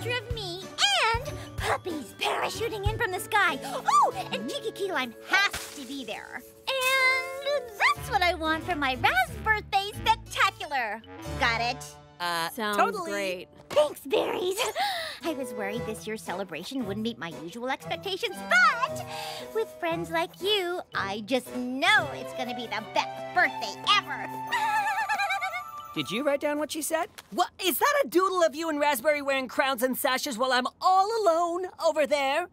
sculpture of me and puppies parachuting in from the sky. Oh, and Kiki Key Lime has to be there. And that's what I want for my Raspberry Birthday Spectacular. Got it? Sounds totally great. Thanks, Berries. I was worried this year's celebration wouldn't meet my usual expectations, but with friends like you, I just know it's going to be the best birthday ever. Did you write down what she said? What, is that a doodle of you and Raspberry wearing crowns and sashes while I'm all alone over there?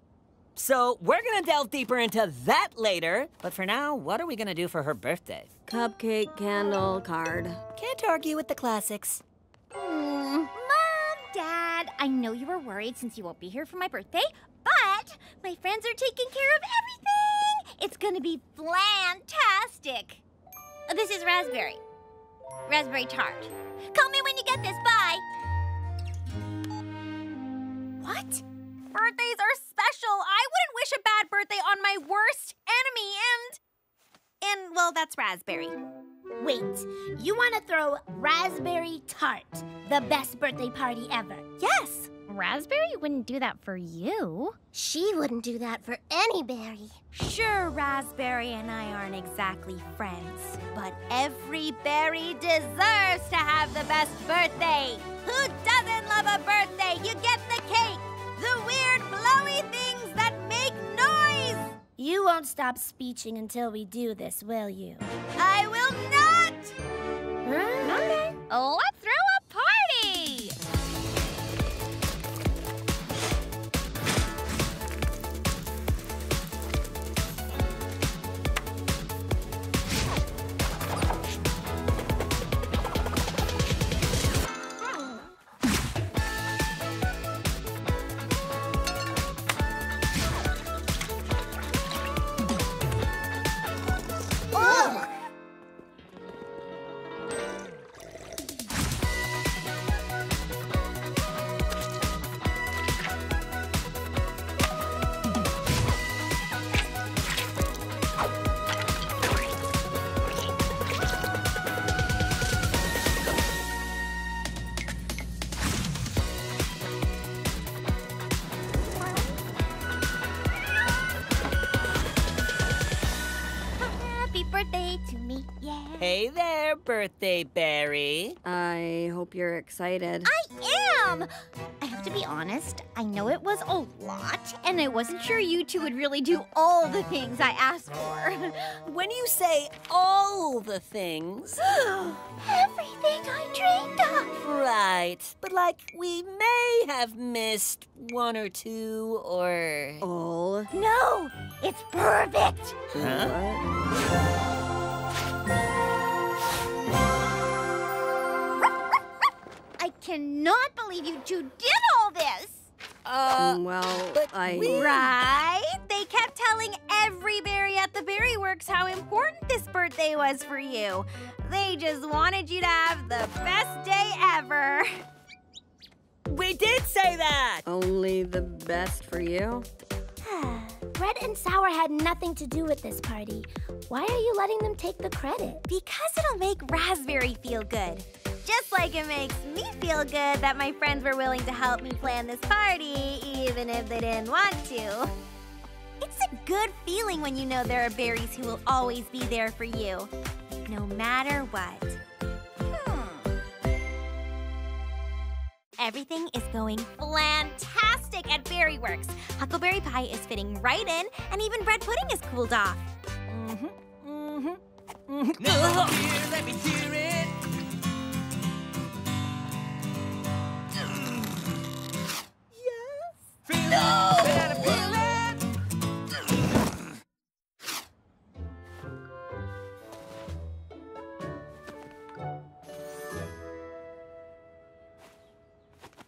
So we're going to delve deeper into that later. But for now, what are we going to do for her birthday? Cupcake, candle, card. Can't argue with the classics. Mom, Dad, I know you were worried since you won't be here for my birthday, but my friends are taking care of everything. It's going to be flantastic. Oh, this is Raspberry. Raspberry Tart. Call me when you get this. Bye. What? Birthdays are special. I wouldn't wish a bad birthday on my worst enemy, and well, that's Raspberry. Wait, you want to throw Raspberry Tart, the best birthday party ever? Yes. Raspberry wouldn't do that for you. She wouldn't do that for any berry. Sure, Raspberry and I aren't exactly friends, but every berry deserves to have the best birthday. Who doesn't love a birthday? You get the cake, the weird blowy things that make noise. You won't stop speeching until we do this, will you? I will not! Huh? Okay. Let's throw a party! Hey there, birthday Berry. I hope you're excited. I am! I have to be honest, I know it was a lot, and I wasn't sure you two would really do all the things I asked for. When you say all the things... everything I dreamed of! Right, but like, we may have missed one or two, or... all? No! It's perfect! Huh? I cannot believe you two did all this! Right? They kept telling every berry at the Berry Works how important this birthday was for you. They just wanted you to have the best day ever. We did say that! Only the best for you? Red and Sour had nothing to do with this party. Why are you letting them take the credit? Because it'll make Raspberry feel good. Just like it makes me feel good that my friends were willing to help me plan this party, even if they didn't want to. It's a good feeling when you know there are berries who will always be there for you, no matter what. Everything is going flantastic at Berry Works. Huckleberry Pie is fitting right in, and even bread pudding is cooled off. No, here, let me hear it. Yes. Feel no. Better feel it.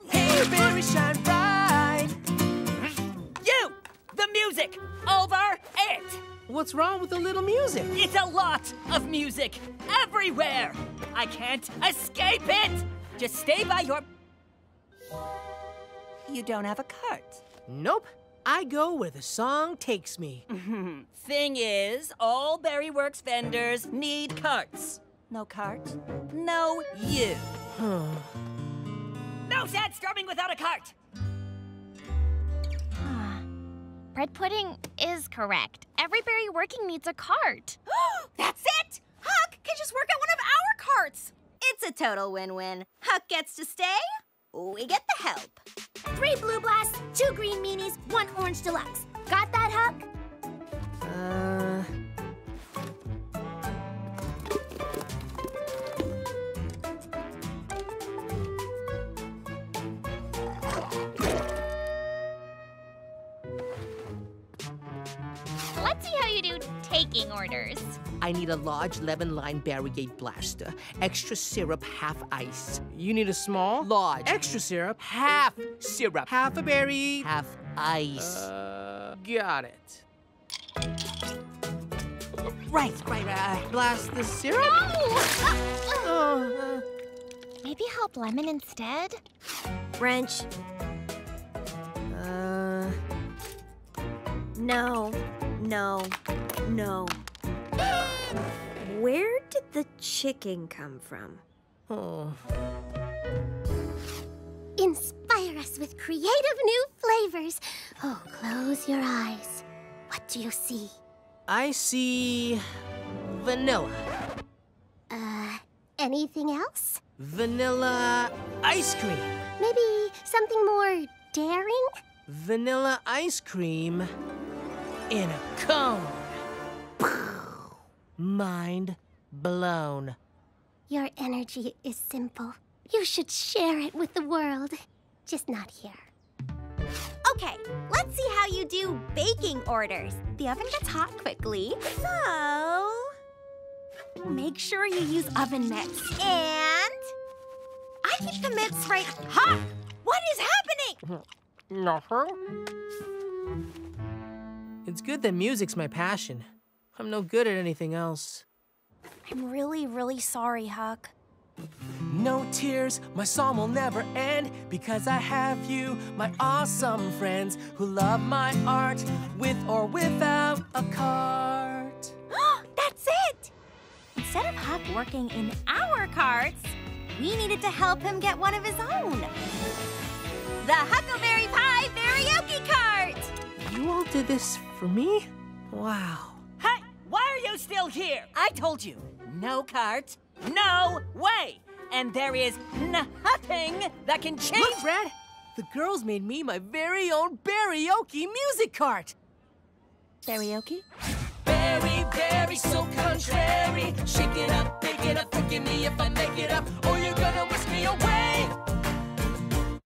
Hey, Berry, shine bright. You, the music, over it. What's wrong with a little music? It's a lot of music everywhere. I can't escape it. Just stay by your... You don't have a cart. Nope. I go where the song takes me. Thing is, all Berry Works vendors need carts. No cart, no you. No sad scrubbing without a cart. Bread pudding is correct. Every berry working needs a cart. That's it! Huck can just work out one of our carts. It's a total win-win. Huck gets to stay, we get the help. 3 blue blasts, 2 green meanies, 1 orange deluxe. Got that, Huck? Let's see how you do taking orders. I need a large lemon-lime Berryoke blaster, extra syrup, half ice. You need a small, large, extra syrup, half a berry, half ice. Got it. Right. Blast the syrup. No! Maybe help lemon instead. Wrench. No. Where did the chicken come from? Oh. Inspire us with creative new flavors. Oh, close your eyes. What do you see? I see vanilla. Anything else? Vanilla ice cream. Maybe something more daring? Vanilla ice cream in a cone. Mind blown. Your energy is simple. You should share it with the world. Just not here. Okay, let's see how you do baking orders. The oven gets hot quickly, so make sure you use oven mitts. And I keep the mitts right. Hot! What is happening? Nothing. It's good that music's my passion. I'm no good at anything else. I'm really, really sorry, Huck. No tears, my song will never end, because I have you, my awesome friends, who love my art, with or without a cart. That's it! Instead of Huck working in our carts, we needed to help him get one of his own. The Huckleberry Pie Berryoke Cart! You all did this for me? Wow. Hey, why are you still here? I told you, no cart, no way. And there is nothing that can change. Look, Brad, the girls made me my very own Berryoke music cart. Berryoke? Berry, berry, so contrary. Shake it up, pick it up, forgive me if I make it up. Oh, you're gonna